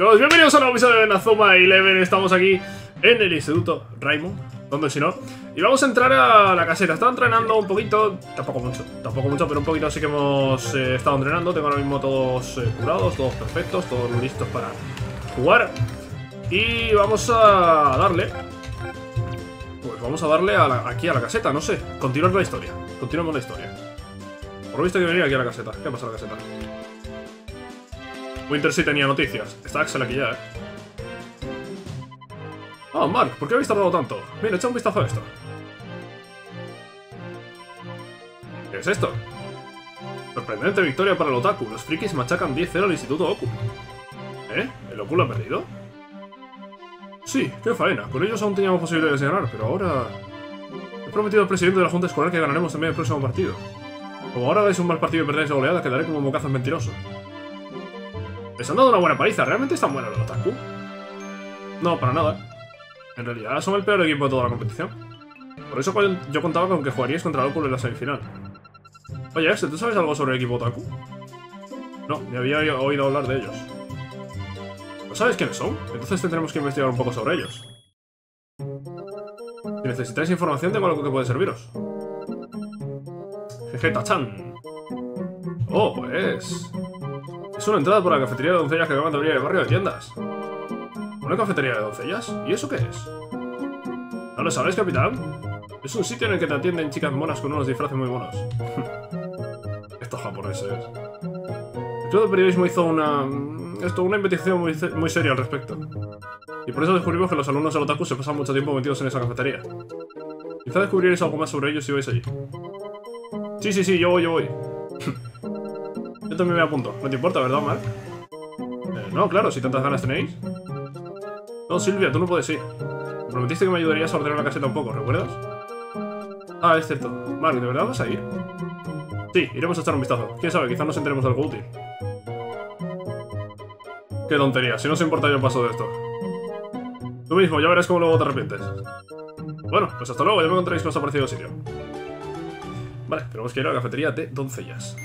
chicos, bienvenidos a un nuevo episodio de Inazuma Eleven. Estamos aquí en el Instituto Raimon, donde si no. Y vamos a entrar a la caseta. Estaba entrenando un poquito, tampoco mucho, pero un poquito sí que hemos estado entrenando. Tengo ahora mismo todos curados, todos perfectos, todos listos para jugar. Y vamos a darle. Pues vamos a darle a aquí a la caseta, no sé. Continuar la historia. Continuamos la historia. Por lo visto hay que venir aquí a la caseta. ¿Qué pasa a la caseta? Winter sí tenía noticias. Está Axel aquí ya, ¿eh? Ah, Mark, ¿por qué habéis tardado tanto? Mira, echa un vistazo a esto. ¿Qué es esto? Sorprendente victoria para el Otaku. Los frikis machacan 10-0 al Instituto Oku. ¿Eh? ¿El Oku lo ha perdido? Sí, qué faena. Con ellos aún teníamos posibilidades de ganar, pero ahora... He prometido al presidente de la Junta Escolar que ganaremos también el próximo partido. Como ahora dais un mal partido y perdáis la goleada, quedaré como un bocazas mentiroso. Les han dado una buena paliza. ¿Realmente están buenos los Otaku? No, para nada. En realidad son el peor equipo de toda la competición. Por eso yo contaba con que jugaríais contra el Oku en la semifinal. Oye, ¿tú sabes algo sobre el equipo Otaku? No, ni había oído hablar de ellos. ¿No sabes quiénes son? Entonces tendremos que investigar un poco sobre ellos. Si necesitáis información, tengo algo que puede serviros. Jeje, Tachan. Oh, pues... Es una entrada por la cafetería de doncellas que acaban de abrir el barrio de tiendas. ¿Una cafetería de doncellas? ¿Y eso qué es? ¿No lo sabes, capitán? Es un sitio en el que te atienden chicas monas con unos disfraces muy monos. Estos japoneses. El club de periodismo hizo una investigación muy seria al respecto. Y por eso descubrimos que los alumnos del Otaku se pasan mucho tiempo metidos en esa cafetería. Quizá descubriréis algo más sobre ellos si vais allí. Sí, yo voy. Yo también me apunto. No te importa, ¿verdad, Mark? No, claro, si tantas ganas tenéis. No, Silvia, tú no puedes ir. Me prometiste que me ayudarías a ordenar la caseta un poco, ¿recuerdas? Ah, es cierto. Mark, ¿de verdad vas a ir? Sí, iremos a echar un vistazo. Quién sabe, quizás nos enteremos de algo útil. Qué tontería, si no os importa yo paso de esto. Tú mismo, ya verás cómo luego te arrepientes. Bueno, pues hasta luego, ya me encontréis con os ha parecido el sitio. Vale, tenemos que ir a la cafetería de doncellas.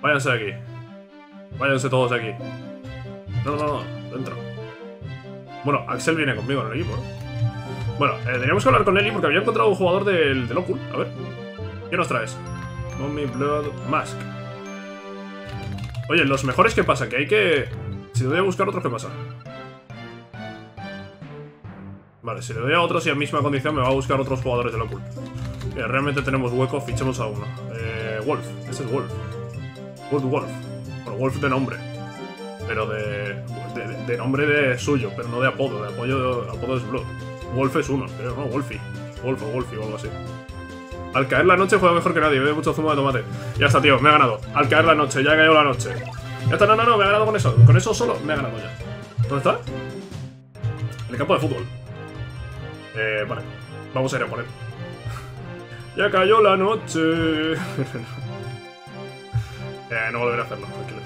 Váyanse de aquí. Váyanse todos de aquí. No, dentro. Bueno, Axel viene conmigo en el equipo. Bueno, teníamos que hablar con Eli porque había encontrado un jugador del Oculus. A ver. ¿Qué nos traes? Mommy Blood Mask. Oye, los mejores que pasan, que hay que... Si le doy a buscar otros, ¿qué pasa? Vale, si le doy a otros y en misma condición me va a buscar otros jugadores del Oculus. Realmente tenemos hueco, fichemos a uno. Wolf, ese es Wolf. Good Wolf, por Wolf de nombre, pero de nombre de suyo, pero no de apodo, apodo es Blood. Wolf es uno, pero no, Wolfie o algo así. Al caer la noche juega mejor que nadie, bebe mucho zumo de tomate. Ya está, tío, me ha ganado. Al caer la noche, ya ha caído la noche. Ya está, no, me ha ganado con eso solo me ha ganado ya. ¿Dónde está? En el campo de fútbol. Vale, vamos a ir a por él. Ya cayó la noche. No volveré a hacerlo, tranquilos.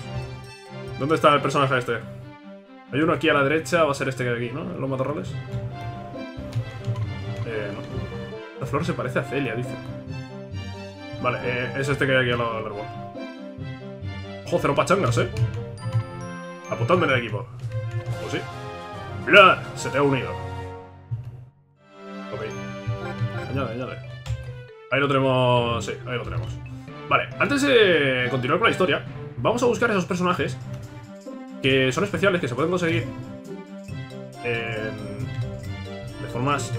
¿Dónde está el personaje este? Hay uno aquí a la derecha, va a ser este que hay aquí, ¿no? Los matorrales. No. La flor se parece a Celia, dice. Vale, es este que hay aquí al lado del árbol. Ojo, cero pachangas, ¿eh? Apuntadme en el equipo. Pues sí. ¡Bla! Se te ha unido. Ok. Añade. Ahí lo tenemos... Sí, ahí lo tenemos. Vale, antes de continuar con la historia, vamos a buscar esos personajes que son especiales, que se pueden conseguir de formas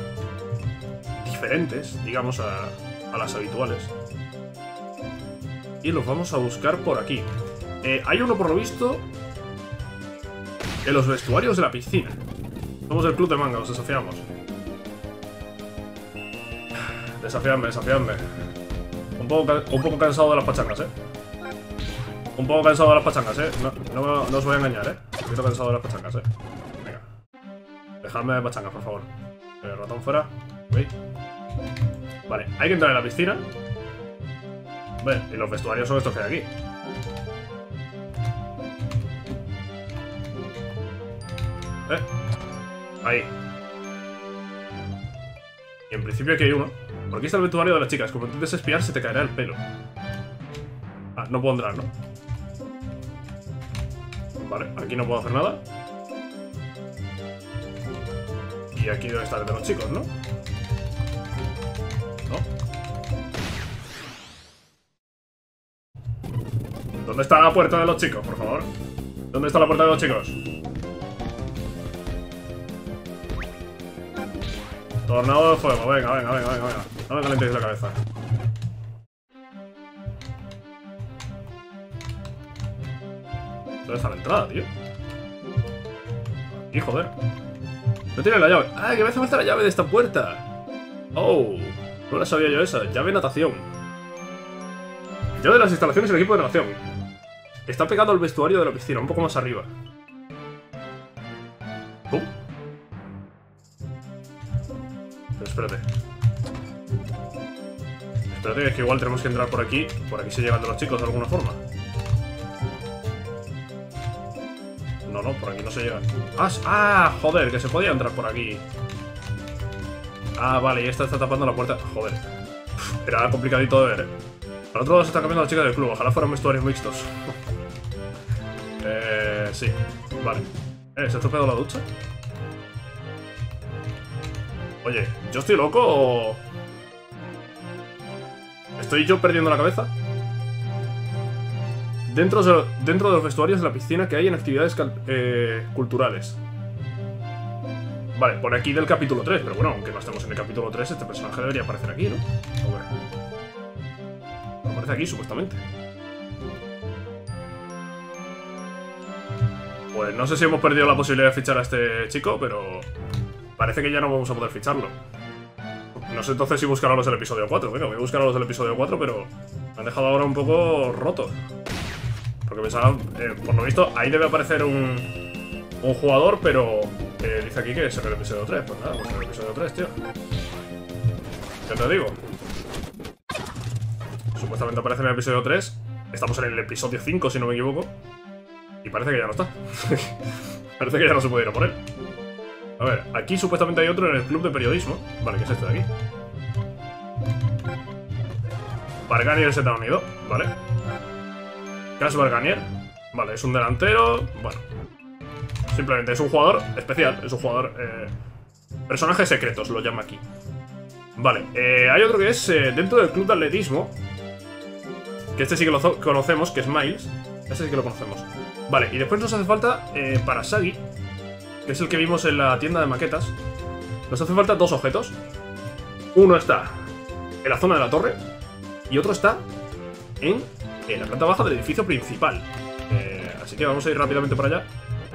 diferentes, digamos, a las habituales. Y los vamos a buscar por aquí. Hay uno, por lo visto, en los vestuarios de la piscina. Somos el club de manga, los desafiamos. Desafiadme. Un poco cansado de las pachangas, ¿eh? No os voy a engañar, ¿eh? Un poquito cansado de las pachangas, ¿eh? Venga. Dejadme de pachangas, por favor. Ratón fuera. ¿Veis? Vale, hay que entrar en la piscina. Vale, y los vestuarios son estos que hay aquí. Ahí. Y en principio aquí hay uno. Por aquí está el vestuario de las chicas. Como intentes espiar, se te caerá el pelo. Ah, no puedo entrar, ¿no? Vale, aquí no puedo hacer nada. Y aquí debe estar el de los chicos, ¿no? ¿No? ¿Dónde está la puerta de los chicos, por favor? ¿Dónde está la puerta de los chicos? Tornado de fuego, venga. No me calentéis la cabeza. ¿Dónde está la entrada, tío? Y joder. No tiene la llave. ¡Ah, que me hace falta la llave de esta puerta! ¡Oh! No la sabía yo esa. Llave natación. Llave de las instalaciones del equipo de natación. Está pegado al vestuario de la piscina, un poco más arriba. ¡Pum! Pero espérate. Espérate, es que igual tenemos que entrar por aquí. Por aquí se llegan de los chicos de alguna forma. No, no, por aquí no se llega. ¡Ah! ¡Joder! Que se podía entrar por aquí. Ah, vale, y esta está tapando la puerta. Joder. Era complicadito de ver, ¿eh? Al otro lado se está cambiando la chica del club. Ojalá fueran vestuarios mixtos. Sí. Vale. ¿Se ha estropeado la ducha? Oye, ¿yo estoy loco o...? ¿Estoy yo perdiendo la cabeza? Dentro de los vestuarios de la piscina que hay en actividades culturales. Vale, por aquí del capítulo 3, pero bueno, aunque no estemos en el capítulo 3, este personaje debería aparecer aquí, ¿no? A ver. Aparece aquí, supuestamente. Pues no sé si hemos perdido la posibilidad de fichar a este chico, pero... parece que ya no vamos a poder ficharlo. No sé entonces si buscar a los del episodio 4. Venga, voy a buscar a los del episodio 4, pero... me han dejado ahora un poco roto. Porque pensaba, por lo visto, ahí debe aparecer un jugador, pero dice aquí que es en el episodio 3. Pues nada, pues en el episodio 3, tío. Ya te digo. Supuestamente aparece en el episodio 3. Estamos en el episodio 5, si no me equivoco. Y parece que ya no está. Parece que ya no se puede ir a por él. A ver, aquí supuestamente hay otro en el club de periodismo. Vale, ¿qué es este de aquí? Barganier se te ha unido, vale. Cash Barganier. Vale, es un delantero. Bueno, simplemente es un jugador especial. Es un jugador... personajes secretos, lo llama aquí. Vale, hay otro que es dentro del club de atletismo. Que este sí que lo conocemos, que es Miles. Este sí que lo conocemos. Vale, y después nos hace falta para Sagi, que es el que vimos en la tienda de maquetas. Nos hace falta dos objetos. Uno está en la zona de la torre y otro está en la planta baja del edificio principal. Así que vamos a ir rápidamente para allá.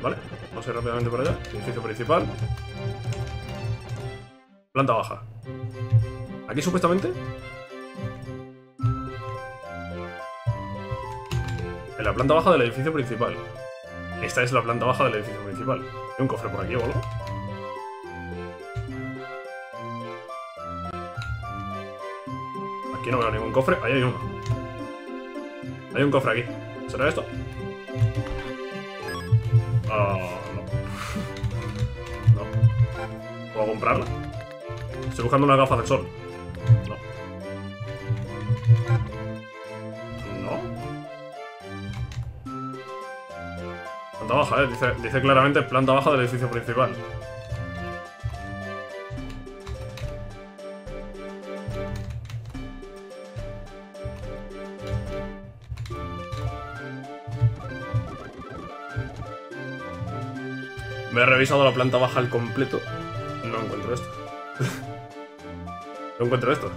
Vale, vamos a ir rápidamente para allá. Edificio principal, planta baja. Aquí supuestamente, en la planta baja del edificio principal. Esta es la planta baja del edificio principal. ¿Hay un cofre por aquí o algo? Aquí no veo ningún cofre. Ahí hay uno. Hay un cofre aquí. ¿Será esto? Ah, no. No. ¿Puedo comprarla? Estoy buscando una gafa de sol. No. Planta baja, dice claramente planta baja del edificio principal. Me he revisado la planta baja al completo. No encuentro esto. No encuentro esto.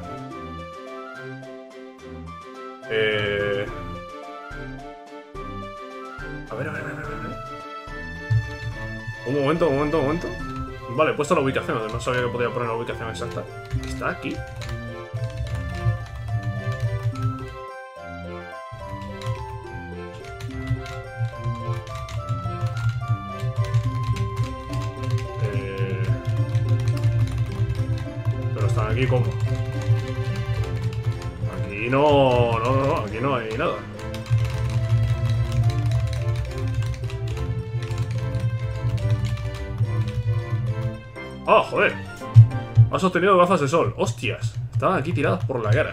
Un momento. Vale, he puesto la ubicación, además sabía que podía poner la ubicación exacta. Está aquí. Pero están aquí como... aquí no... No, aquí no hay nada. ¡Ah, joder! Ha sostenido gafas de sol. ¡Hostias! Estaban aquí tiradas por la cara.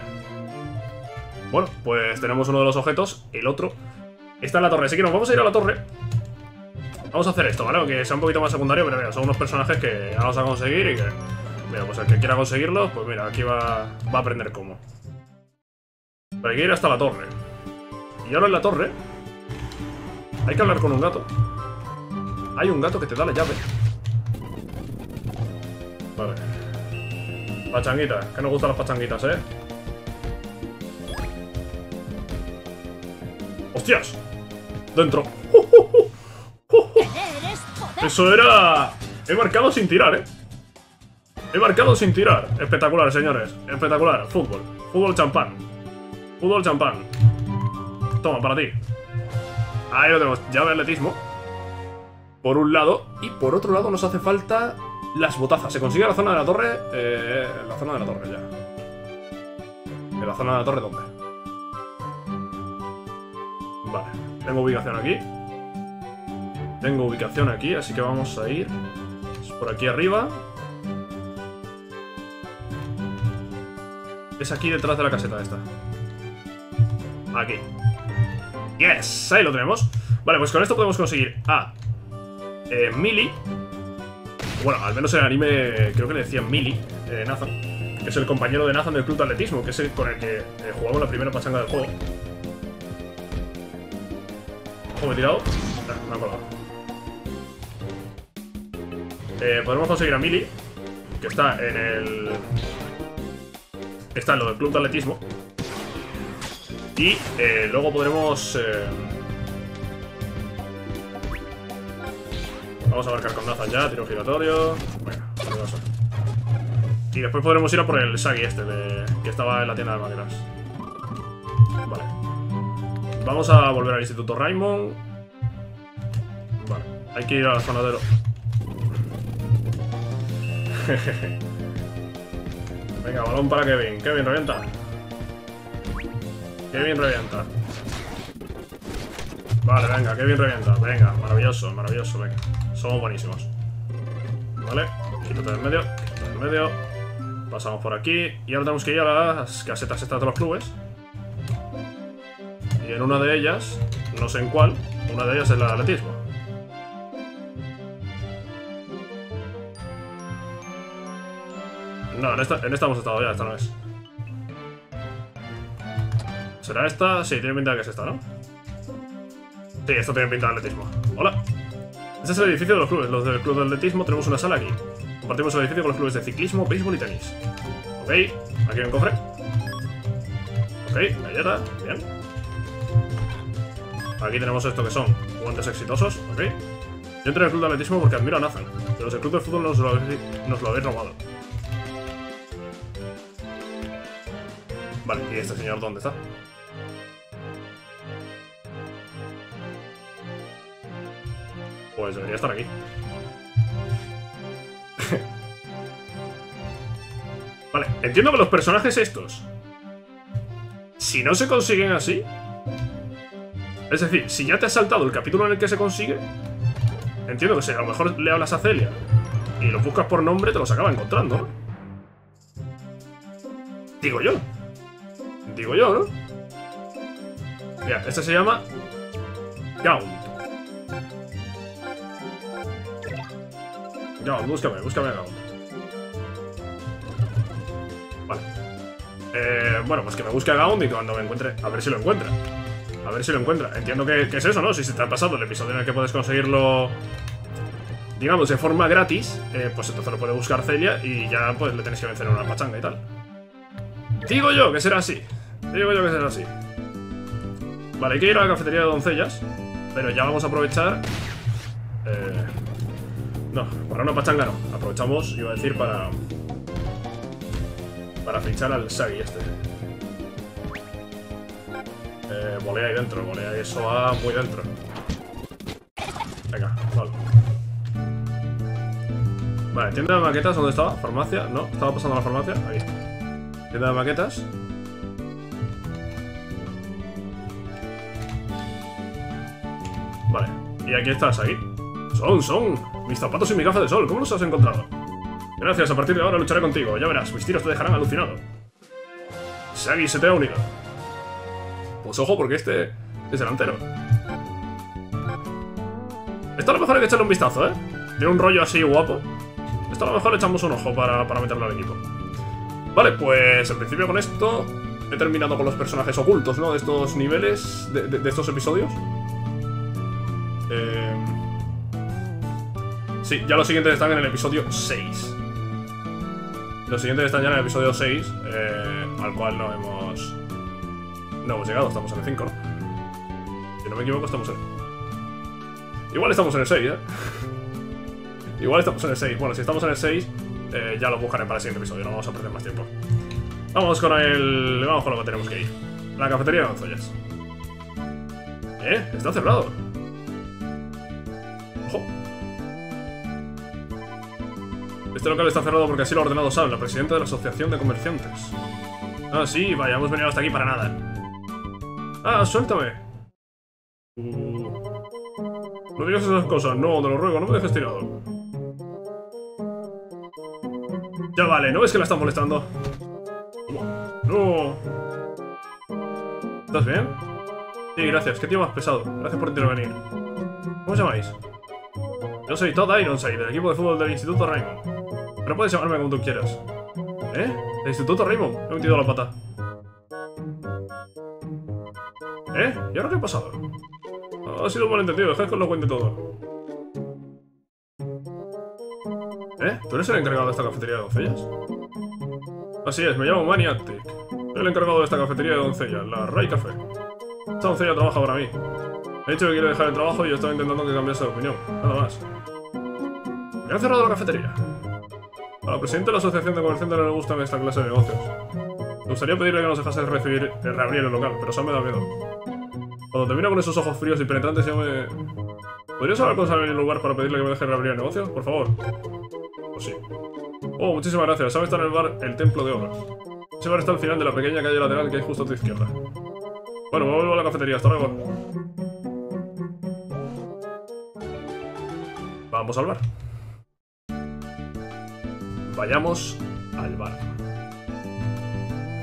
Bueno, pues tenemos uno de los objetos. El otro está en la torre. Así que nos vamos a ir a la torre. Vamos a hacer esto, ¿vale? Aunque sea un poquito más secundario, pero mira, son unos personajes que vamos a conseguir y que... Mira, pues el que quiera conseguirlos, pues mira, aquí va a aprender cómo. Pero hay que ir hasta la torre. Y ahora en la torre... Hay que hablar con un gato. Hay un gato que te da la llave. Vale. Pachanguitas, que nos gustan las pachanguitas, ¿eh? ¡Hostias! Dentro. Eso era... He marcado sin tirar, ¿eh? He marcado sin tirar. Espectacular, señores. Espectacular. Fútbol. Fútbol champán. Fútbol champán. Toma, para ti. Ahí lo tenemos. Llave de atletismo. Por un lado. Y por otro lado nos hace falta las botazas. Se consigue la zona de la torre. La zona de la torre ya. ¿En la zona de la torre dónde? Vale. Tengo ubicación aquí. Tengo ubicación aquí, así que vamos a ir por aquí arriba. Es aquí detrás de la caseta esta. Aquí. ¡Yes! Ahí lo tenemos. Vale, pues con esto podemos conseguir a Millie. Bueno, al menos en el anime creo que le decían Millie, Nathan, que es el compañero de Nathan del club de atletismo, que es el con el que jugamos la primera pachanga del juego. Ojo, me he tirado. Me ha colado. Podemos conseguir a Millie, que está en el... Está en lo del club de atletismo. Y luego podremos... Vamos a marcar con Nathan ya, tiro giratorio... Bueno, vamos a... Y después podremos ir a por el Sagi este, que estaba en la tienda de máquinas. Vale. Vamos a volver al Instituto Raimon. Vale, hay que ir a la zona de... Jejeje. Venga, balón para Kevin. Kevin, revienta. Kevin, revienta. Vale, venga, Kevin, revienta. Venga, maravilloso, maravilloso, venga. Somos buenísimos. Vale, quítate del medio, quítate del medio. Pasamos por aquí. Y ahora tenemos que ir a las casetas estas de los clubes. Y en una de ellas, no sé en cuál, una de ellas es la de atletismo. No, en esta hemos estado ya, esta no es. ¿Será esta? Sí, tiene pinta de que es esta, ¿no? Sí, esto tiene pinta de atletismo. ¡Hola! Este es el edificio de los clubes. Los del club de atletismo tenemos una sala aquí. Compartimos el edificio con los clubes de ciclismo, béisbol y tenis. Ok, aquí hay un cofre. Ok, galleta, bien. Aquí tenemos esto que son guantes exitosos, ok. Yo entré en el club de atletismo porque admiro a Nathan, pero los del club de fútbol nos lo habéis robado. Vale, ¿y este señor dónde está? Pues debería estar aquí. Vale, entiendo que los personajes estos, si no se consiguen así, es decir, si ya te has saltado el capítulo en el que se consigue, entiendo que si a lo mejor le hablas a Celia y los buscas por nombre, te los acaba encontrando, ¿no? Digo yo. Digo yo, ¿no? Mira, este se llama... Gaunt. Gaunt, búscame a Gaunt. Vale. Bueno, pues que me busque a Gaunt y cuando me encuentre... A ver si lo encuentra. A ver si lo encuentra. Entiendo que es eso, ¿no? Si se te ha pasado el episodio en el que puedes conseguirlo... Digamos, de forma gratis, pues entonces lo puede buscar Celia y ya pues le tenéis que vencer en una pachanga y tal. Digo yo que será así. Digo yo que será así. Vale, hay que ir a la cafetería de doncellas. Pero ya vamos a aprovechar... No, para una pachanga no. Aprovechamos, iba a decir, para... Para fichar al Sagi este. Volea ahí dentro, volea eso va muy dentro. Venga, vale. Vale, tienda de maquetas, ¿dónde estaba? ¿Farmacia? No, estaba pasando a la farmacia. Ahí está. Tienda de maquetas. Vale, y aquí estás, ahí. Son mis zapatos y mi gafa de sol, ¿cómo los has encontrado? Gracias, a partir de ahora lucharé contigo, ya verás, mis tiros te dejarán alucinado. Sagi se te ha unido. Pues ojo, porque este es delantero. Esto a lo mejor hay que echarle un vistazo, ¿eh? Tiene un rollo así guapo. Esto a lo mejor le echamos un ojo para meterlo al equipo. Vale, pues en principio con esto he terminado con los personajes ocultos, ¿no? De estos niveles, de estos episodios. Sí, ya los siguientes están en el episodio 6. Los siguientes están ya en el episodio 6, al cual no hemos llegado, estamos en el 5, ¿no? Si no me equivoco, estamos en... Igual estamos en el 6, ¿eh? Igual estamos en el 6. Bueno, si estamos en el 6, ya lo buscaré para el siguiente episodio, no vamos a perder más tiempo. Vamos con lo que tenemos que ir. La cafetería de Gonzollas. Está cerrado. Ojo. Este local está cerrado porque así lo ha ordenado Sam, la presidenta de la asociación de comerciantes. Ah, sí, vaya, hemos venido hasta aquí para nada. Ah, suéltame. No digas esas cosas, no, te lo ruego, no me dejes tirado. Ya vale, ¿no ves que la están molestando? No. ¿Estás bien? Sí, gracias, qué tío más pesado. Gracias por intervenir. ¿Cómo os llamáis? Yo soy Todd Ironside, del equipo de fútbol del Instituto Raimon. Pero puedes llamarme como tú quieras. ¿Eh? ¿El Instituto Raimon? Me he metido la pata. ¿Y ahora qué ha pasado? Ha sido un malentendido, dejad que os lo cuente todo. ¿Tú eres el encargado de esta cafetería de doncellas? Así es, me llamo Maniactic. Soy el encargado de esta cafetería de doncellas, la Ray Café. Esta doncella trabaja para mí. Me ha dicho que quiere dejar el trabajo y yo estaba intentando que cambiase de opinión, nada más. Me han cerrado la cafetería. A la presidenta de la asociación de comerciantes no le gustan esta clase de negocios. Me gustaría pedirle que nos dejase reabrir el local, pero Sam me da miedo. Cuando te miro con esos ojos fríos y penetrantes yo me... ¿Podrías hablar con Sam en el lugar para pedirle que me deje reabrir el negocio? Por favor. Sí. Oh, muchísimas gracias. Sam está en el bar El Templo de Obras. Ese bar está al final de la pequeña calle lateral que hay justo a tu izquierda. Bueno, me vuelvo a la cafetería. Hasta luego. Vamos al bar. Vayamos al bar.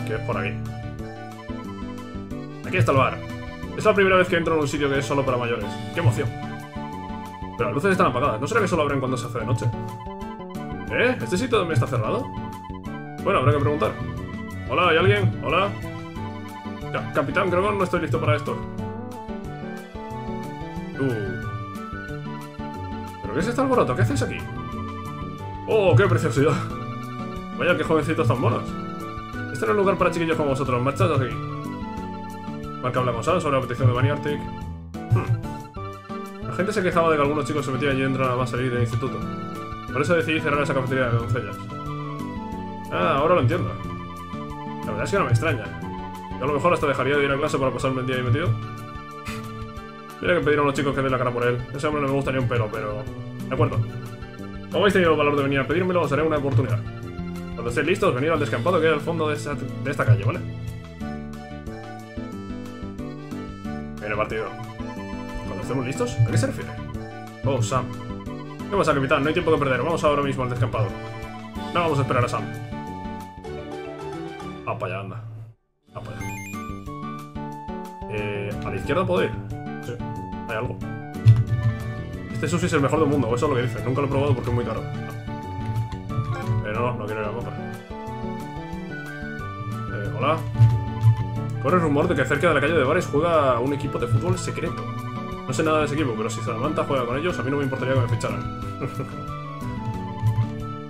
Que es por aquí. Aquí está el bar. Es la primera vez que entro en un sitio que es solo para mayores. ¡Qué emoción! Pero las luces están apagadas. ¿No será que solo abren cuando se hace de noche? ¿Este sitio también está cerrado? Bueno, habrá que preguntar. Hola, ¿hay alguien? Hola. Capitán Grogon, no estoy listo para esto. ¿Pero qué es este alboroto? ¿Qué hacéis aquí? ¡Oh, qué preciosidad! Vaya, qué jovencitos tan monos. Este no es lugar para chiquillos como vosotros. Marchad aquí. Marca habla con Sam sobre la petición de Maniactic. La gente se quejaba de que algunos chicos se metían y entran a más salir del instituto. Por eso decidí cerrar esa cafetería de doncellas. Ah, ahora lo entiendo. La verdad es que no me extraña. Yo a lo mejor hasta dejaría de ir a clase para pasarme el día ahí metido. Mira que pedir a unos chicos que den la cara por él. Ese hombre no me gusta ni un pelo, pero... De acuerdo. Como habéis tenido el valor de venir a pedírmelo, os haré una oportunidad. Cuando estéis listos, venid al descampado que hay al fondo de esta calle, ¿vale? Viene partido. ¿Cuando estemos listos? ¿A qué se refiere? Oh, Sam. ¿Qué pasa, capitán? No hay tiempo que perder. Vamos ahora mismo al descampado. No vamos a esperar a Sam. Ah, para allá, anda. Ah, para allá. ¿A la izquierda puedo ir? Sí. Hay algo. Este sushi es el mejor del mundo. Eso es lo que dicen. Nunca lo he probado porque es muy caro. No quiero ir al mapa. Hola. Corre el rumor de que cerca de la calle de bares juega un equipo de fútbol secreto. No sé nada de ese equipo, pero si Samantha juega con ellos, a mí no me importaría que me ficharan.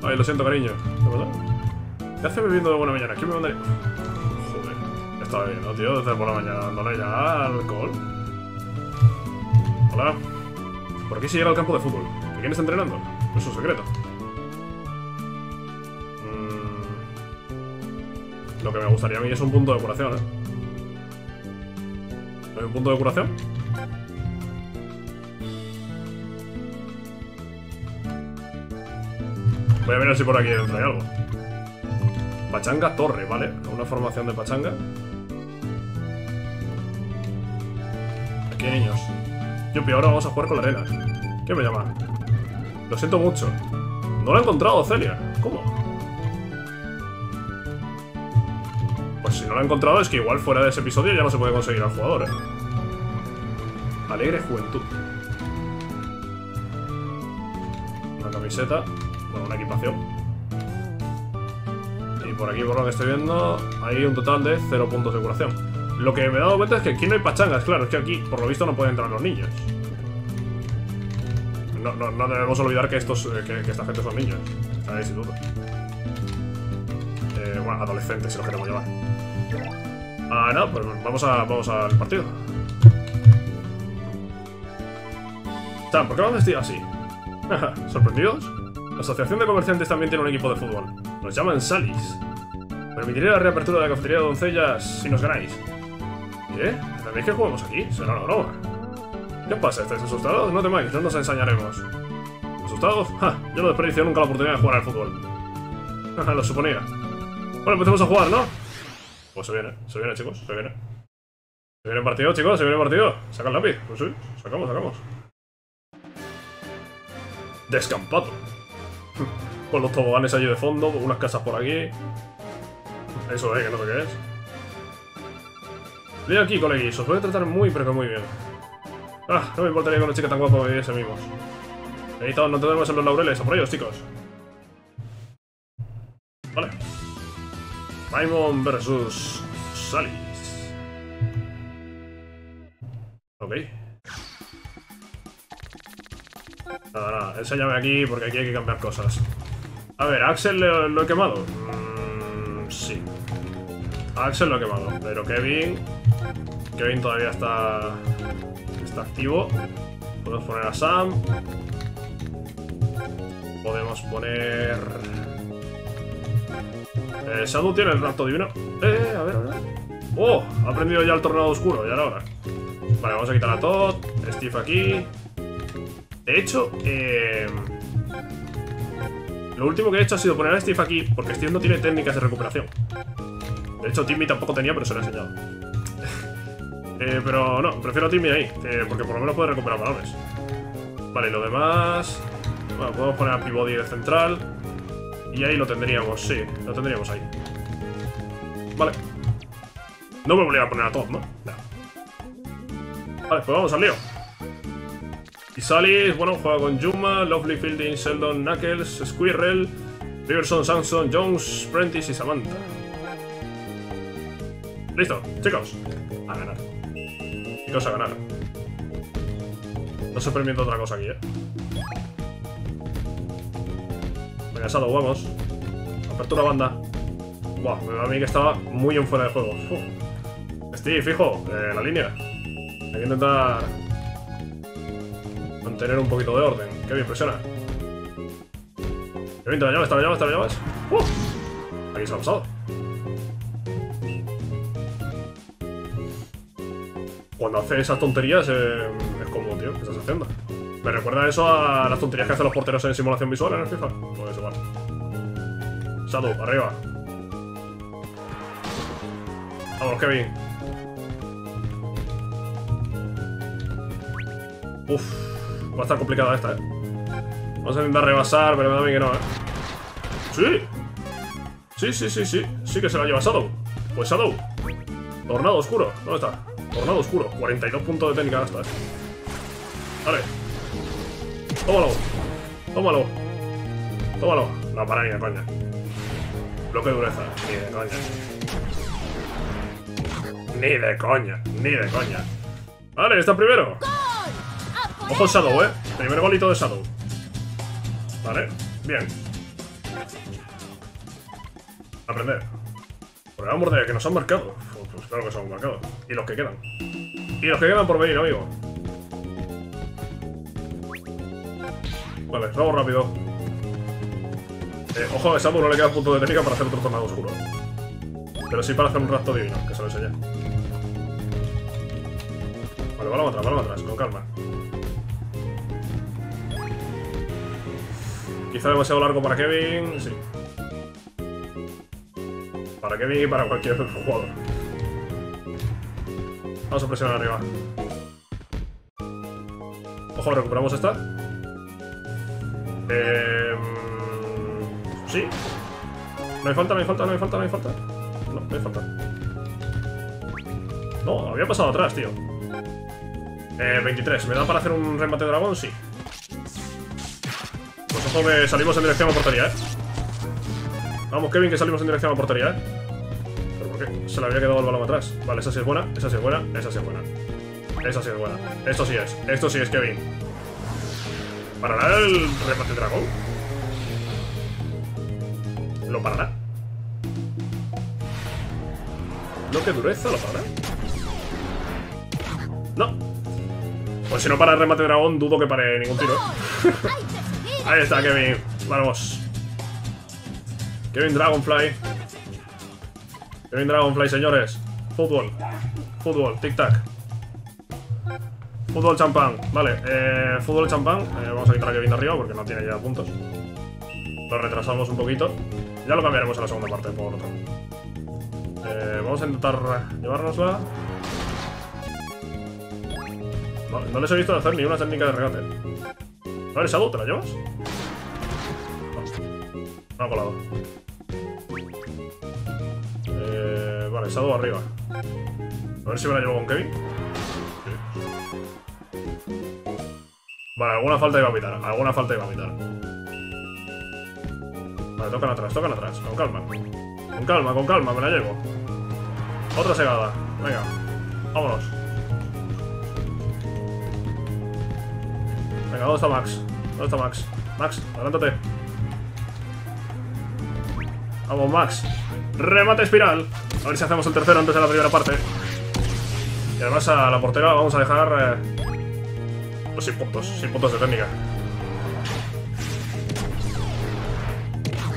Ay, lo siento, cariño. ¿Qué pasa? ¿Qué haces bebiendo de buena mañana? ¿Quién me mandaría? Joder, ya está bebiendo, tío, desde por la mañana dándole ya alcohol. Hola. ¿Por qué se llega al campo de fútbol? ¿Y quién está entrenando? No es un secreto. Lo que me gustaría a mí es un punto de curación, ¿eh? ¿No hay un punto de curación? Voy a ver si por aquí dentro hay algo. Pachanga Torre, ¿vale? Una formación de pachanga. Aquí hay niños. Yupi, ahora vamos a jugar con la arena. ¿Quién me llama? Lo siento mucho. No la he encontrado, Celia. ¿Cómo? Pues si no la he encontrado es que igual fuera de ese episodio ya no se puede conseguir al jugador, ¿eh? Alegre Juventud. camiseta. Bueno, una equipación. Y por aquí, por lo que estoy viendo, hay un total de 0 puntos de curación. Lo que me he dado cuenta es que aquí no hay pachangas. Claro, es que aquí, por lo visto, no pueden entrar los niños. No debemos olvidar que esta gente son niños. Están en el instituto. Bueno, adolescentes, si lo queremos llevar. Ah, no, pues vamos al partido. Sam, ¿por qué lo haces así? ¿Sorprendidos? La Asociación de Comerciantes también tiene un equipo de fútbol. Nos llaman Salis. Permitiré la reapertura de la cafetería de doncellas si nos ganáis. ¿Entendéis que jugamos aquí? Será una broma. ¿Qué pasa? ¿Estáis asustados? No temáis, no nos ensañaremos. ¿Asustados? Ja, yo no desperdicio nunca la oportunidad de jugar al fútbol. Lo suponía. Bueno, empecemos a jugar, ¿no? Pues se viene, chicos, se viene. Se viene el partido, chicos, se viene el partido. Saca el lápiz, pues sí, sacamos. Descampado. Con los toboganes allí de fondo, con unas casas por aquí. Eso es, que no sé qué es. Leo aquí, coleguis, os voy a tratar muy, pero que muy bien. Ah, no me importaría que una chica tan guapa me viese mismos. Ahí todos, no tenemos en los laureles, a por ellos, chicos. Vale. Raimon versus Salis. Ok. Nada, enséñame aquí porque aquí hay que cambiar cosas. A ver, ¿a Axel lo he quemado? Sí. A Axel lo he quemado, pero Kevin todavía está activo. Podemos poner a Sam. Podemos poner... Shadow tiene el rapto divino. A ver. ¡Oh! Ha aprendido ya el tornado oscuro, ya era hora. Vale, vamos a quitar a Todd. Steve aquí. De hecho, lo último que he hecho ha sido poner a Steve aquí, porque Steve no tiene técnicas de recuperación. De hecho, Timmy tampoco tenía, pero se lo he enseñado. Pero no, prefiero a Timmy ahí, porque por lo menos puede recuperar balones. Vale, lo demás... Bueno, podemos poner a Pibody de central. Y ahí lo tendríamos, sí, lo tendríamos ahí. Vale. No me volvería a poner a Todd, ¿no? No. Vale, pues vamos al lío. Y Salis, bueno, juega con Juma, Lovely Fielding, Sheldon, Knuckles, Squirrel, Riverson, Samson, Jones, Prentice y Samantha. Listo, chicos, a ganar. Chicos, a ganar. No se permite otra cosa aquí, Venga, Shadow, vamos. Apertura banda. Buah, me da a mí que estaba muy en fuera de juego. Steve, fijo, la línea. Hay que intentar... mantener un poquito de orden. Qué bien, presiona. Qué bien, te la llamas. Aquí se ha pasado. Cuando hace esas tonterías es como, tío, ¿qué estás haciendo? Me recuerda eso a las tonterías que hacen los porteros en simulación visual en el FIFA. Pues igual. Shadow, arriba. Vamos, Kevin. Uff. Va a estar complicada esta, Vamos a intentar rebasar, pero me da a mí que no, Sí. Sí que se la lleva Shadow. Pues Shadow. Tornado oscuro. ¿Dónde está? Tornado oscuro. 42 puntos de técnica hasta, Vale. Tómalo. No, para ni de coña. Bloque de dureza. Ni de coña. Vale, está primero. Ojo Shadow, Primer golito de Shadow. Vale, bien. Aprender. Por el amor de que nos han marcado. Pues claro que se han marcado. Y los que quedan. Y los que quedan por venir, amigo. Vale, vamos rápido. Ojo, a Shadow no le queda punto de técnica para hacer otro tornado oscuro. Pero sí para hacer un rapto divino, que se lo enseñé. Vale, vamos atrás, con calma. Quizá demasiado largo para Kevin, sí. Para Kevin y para cualquier otro jugador. Vamos a presionar arriba. Ojo, recuperamos esta. Sí. No hay falta. No hay falta. No, había pasado atrás, tío. 23. ¿Me da para hacer un remate de dragón? Sí. ojo que salimos en dirección a portería, ¿eh? Vamos, Kevin, que salimos en dirección a portería, ¿eh? ¿Pero por qué? Se le había quedado el balón atrás. Vale, esa sí es buena, esa sí es buena, esa sí es buena. Esa sí es buena. Esto sí es, Kevin. ¿Parará el remate dragón? ¿Lo parará? No, qué dureza, ¿lo parará? No. Pues si no para el remate dragón, dudo que pare ningún tiro. Ahí está, Kevin. Vamos. Kevin Dragonfly. Kevin Dragonfly, señores. Fútbol. Fútbol, tic-tac. Fútbol champán, vale, fútbol champán, vamos a quitar a Kevin de arriba porque no tiene ya puntos. Lo retrasamos un poquito. Ya lo cambiaremos en la segunda parte por otro. Vamos a intentar llevárnosla. Vale, no les he visto hacer ni una técnica de regate. Vale, Shadow, ¿te la llevas? No ha colado. Vale, Shadow arriba. A ver si me la llevo con Kevin. Vale, alguna falta iba a evitar, alguna falta iba a evitar. Vale, tocan atrás, con calma. Con calma, con calma, me la llevo. Otra segada, venga, vámonos. Venga, ¿dónde está Max? ¿Dónde está Max? Max, adelántate. Vamos, Max. Remate espiral. A ver si hacemos el tercero antes de la primera parte. Y además a la portera vamos a dejar... sin puntos de técnica.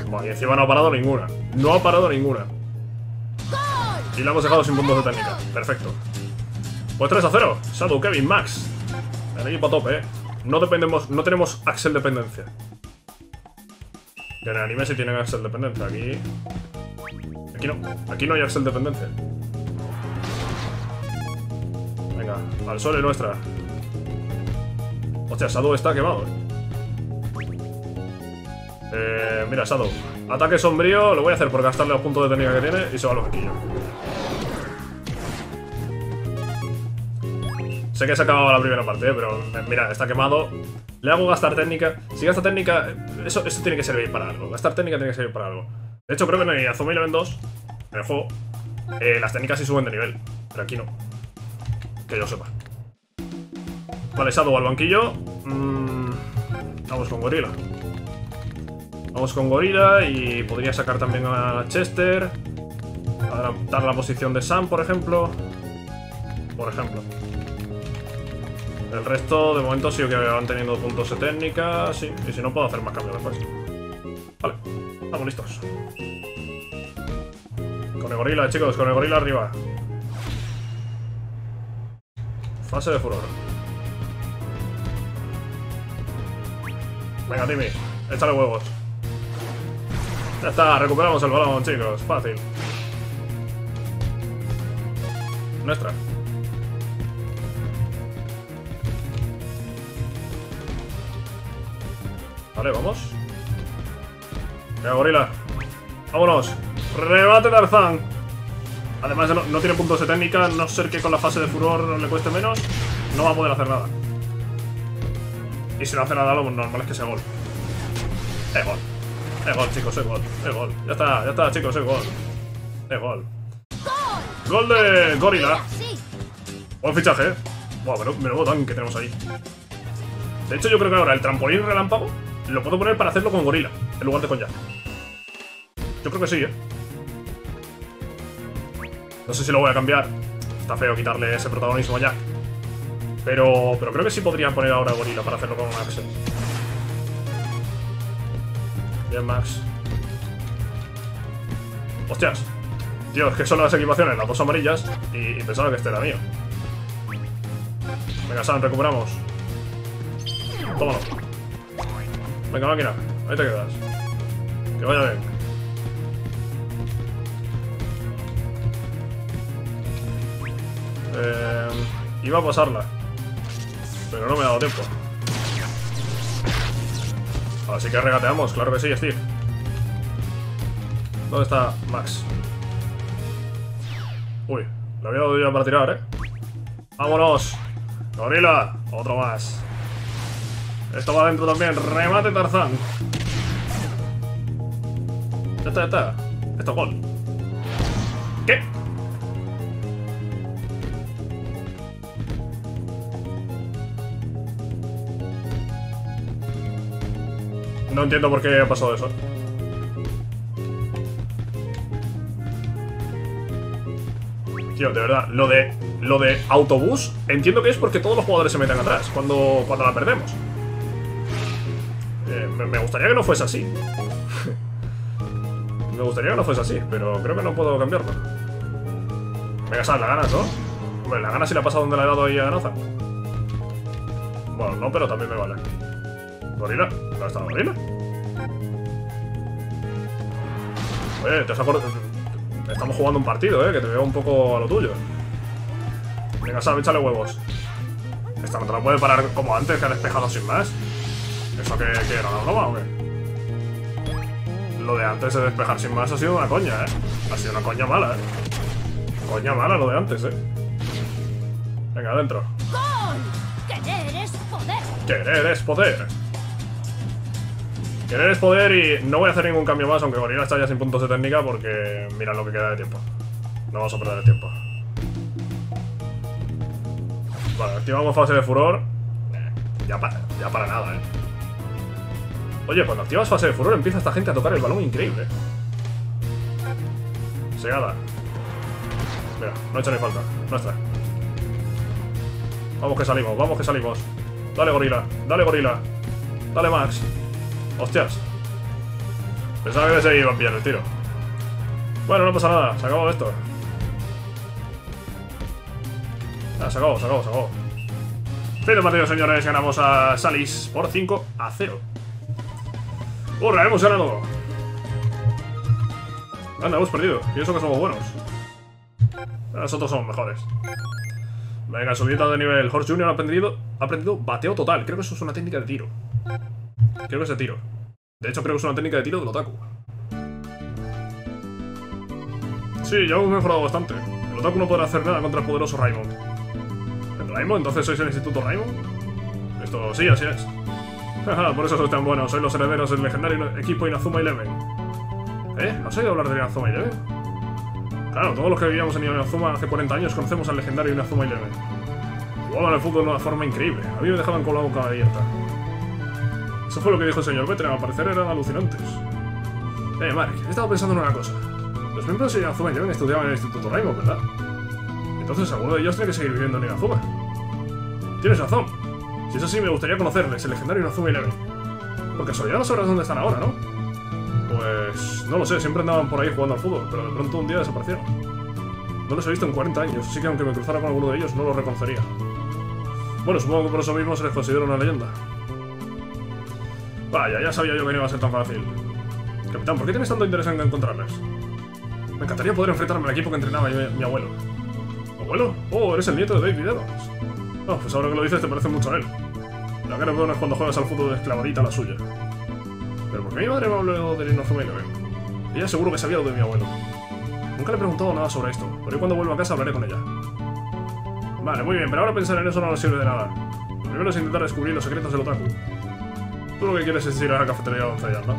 Bueno, y encima no ha parado ninguna. No ha parado ninguna. Y la hemos dejado sin puntos de técnica. Perfecto. Pues 3-0. Shadow, Kevin, Max. El equipo a tope, ¿eh? No tenemos Axel dependencia. Que en el anime sí tienen Axel dependencia. Aquí... aquí no. Aquí no hay Axel dependencia. Venga, al sol y nuestra. Hostia, Shadow está quemado, mira, Shadow. Ataque sombrío, lo voy a hacer por gastarle los puntos de técnica que tiene y se va al banquillo. Sé que se ha acabado la primera parte, pero mira, está quemado. Le hago gastar técnica. Si gasta técnica, eso tiene que servir para algo. Gastar técnica tiene que servir para algo. De hecho, creo que en el Inazuma Eleven 2, en el juego, las técnicas sí suben de nivel. Pero aquí no. Que yo sepa. Vale, Shadow al banquillo. Vamos con Gorila. Vamos con Gorila y podría sacar también a Chester. Adelantar la posición de Sam, por ejemplo. El resto, de momento, sí que van teniendo puntos de técnica. Sí, y si no, puedo hacer más cambios después. Vale, estamos listos. Con el Gorila, chicos, con el Gorila arriba. Fase de furor. Venga, Timmy, échale huevos. Ya está, recuperamos el balón, chicos. Fácil. Nuestra. Vale, vamos. Venga, Gorila. Vámonos. Rebate Tarzán. Además, no tiene puntos de técnica. A no ser que con la fase de furor le cueste menos, no va a poder hacer nada. Y si no hace nada, lo normal es que sea gol. Es gol. Es gol, chicos, es gol. Es gol. Ya está, chicos, es gol. Es gol. Gol de Gorila. Buen fichaje, ¿eh? Buah, pero menudo tanque que tenemos ahí. De hecho, yo creo que ahora el trampolín relámpago lo puedo poner para hacerlo con Gorila, en lugar de con Jack. Yo creo que sí, ¿eh? No sé si lo voy a cambiar. Está feo quitarle ese protagonismo a Jack. Pero creo que sí podría poner ahora a Gorila para hacerlo con Axel. Bien, Max. ¡Hostias! Tío, es que son las equipaciones, las dos amarillas, y pensaba que este era mío. Venga, Sam, recuperamos. Tómalo. Venga, máquina, ahí te quedas. Que vaya bien. Iba a pasarla. Pero no me ha dado tiempo. Así que regateamos, claro que sí, Steve. ¿Dónde está Max? Uy, lo había dado yo para tirar, ¿eh? ¡Vámonos! ¡Gorila! Otro más. Esto va adentro también. ¡Remate Tarzán! Ya está. Esto es gol. ¿Qué? No entiendo por qué ha pasado eso. Tío, de verdad, lo de autobús, entiendo que es porque todos los jugadores se meten atrás cuando la perdemos. Me gustaría que no fuese así. Me gustaría que no fuese así, pero creo que no puedo cambiarlo. Venga, Sam, la ganas, ¿no? Hombre, la ganas si la pasa donde la he dado ahí a Nathan. Bueno, no, pero también me vale. Gorila, ¿dónde está Gorila? Oye, te has acordado. Estamos jugando un partido, que te veo un poco a lo tuyo. Venga, Sam, échale huevos. Esta no te la puede parar como antes, que ha despejado sin más. ¿Eso que era una broma o qué? Lo de antes de despejar sin más ha sido una coña, Ha sido una coña mala, Coña mala lo de antes, Venga, adentro. ¡Querer es poder! ¡Querer es poder! Querer es poder y no voy a hacer ningún cambio más, aunque Gorila está ya sin puntos de técnica porque mira lo que queda de tiempo. No vamos a perder el tiempo. Vale, activamos fase de furor. Ya para nada, Oye, cuando activas fase de furor empieza esta gente a tocar el balón increíble. Segada. Mira, no he hecho ni falta. Nuestra. Vamos que salimos. Dale, gorila. Dale, Max. Hostias. Pensaba que se iba a pillar el tiro. Bueno, no pasa nada. Se acabó esto. Se acabó. Fin del partido, señores. Ganamos a Salis por 5-0. ¡Hurra! Hemos ganado. Anda, hemos perdido. Y eso que somos buenos. Nosotros somos mejores. Venga, subida de nivel. Horse Junior ha aprendido bateo total. Creo que eso es una técnica de tiro. De hecho, creo que es una técnica de tiro del otaku. Sí, ya hemos mejorado bastante. El otaku no podrá hacer nada contra el poderoso Raimon. ¿Raimon? ¿Entonces sois el Instituto Raimon? Esto sí, así es. Jaja, por eso sois tan buenos. Sois los herederos del legendario equipo Inazuma Eleven. ¿Has oído hablar de Inazuma Eleven? Claro, todos los que vivíamos en Inazuma hace 40 años conocemos al legendario Inazuma Eleven. Jugaban al fútbol de una forma increíble. A mí me dejaban con la boca abierta. Eso fue lo que dijo el señor Veteran. Al parecer eran alucinantes. Mark, he estado pensando en una cosa. Los miembros de Inazuma Eleven estudiaban en el Instituto Raimon, ¿verdad? Entonces alguno de ellos tiene que seguir viviendo en Inazuma. Tienes razón. Si es así, me gustaría conocerles, el legendario Inazuma Eleven. Por casualidad no sabrás dónde están ahora, ¿no? Pues... no lo sé, siempre andaban por ahí jugando al fútbol, pero de pronto un día desaparecieron. No los he visto en 40 años, así que aunque me cruzara con alguno de ellos, no los reconocería. Bueno, supongo que por eso mismo se les considera una leyenda. Vaya, ya sabía yo que no iba a ser tan fácil. Capitán, ¿por qué tienes tanto interés en encontrarles? Me encantaría poder enfrentarme al equipo que entrenaba mi abuelo. ¿Abuelo? Oh, eres el nieto de David Evans. No, pues ahora que lo dices te parece mucho a él. La cara peor es cuando juegas al fútbol de esclavadita la suya. Pero ¿por qué mi madre me habló de Inazuma Eleven? Ella seguro que sabía lo de mi abuelo. Nunca le he preguntado nada sobre esto, pero yo cuando vuelva a casa hablaré con ella. Vale, muy bien, pero ahora pensar en eso no nos sirve de nada. Lo primero es intentar descubrir los secretos del otaku. Tú lo que quieres es ir a la cafetería de doncellas, ¿no?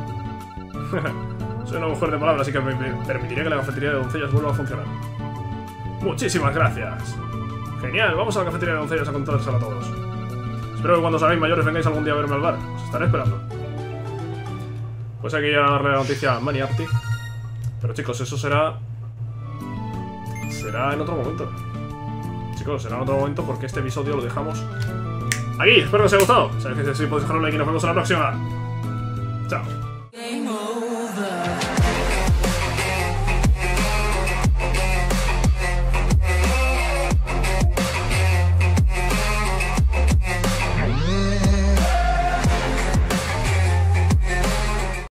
Soy una mujer de palabras, así que me permitiría que la cafetería de doncellas vuelva a funcionar. Muchísimas gracias. Genial, vamos a la cafetería de doncellas a contárselo a todos. Espero que cuando seáis mayores vengáis algún día a verme al bar. Os estaré esperando. Pues aquí ya darle la noticia a Maniactic. Pero chicos, eso será... será en otro momento. Chicos, será en otro momento porque este episodio lo dejamos aquí. Espero que os haya gustado. Sabéis que si podéis dejar un like y nos vemos en la próxima. Chao.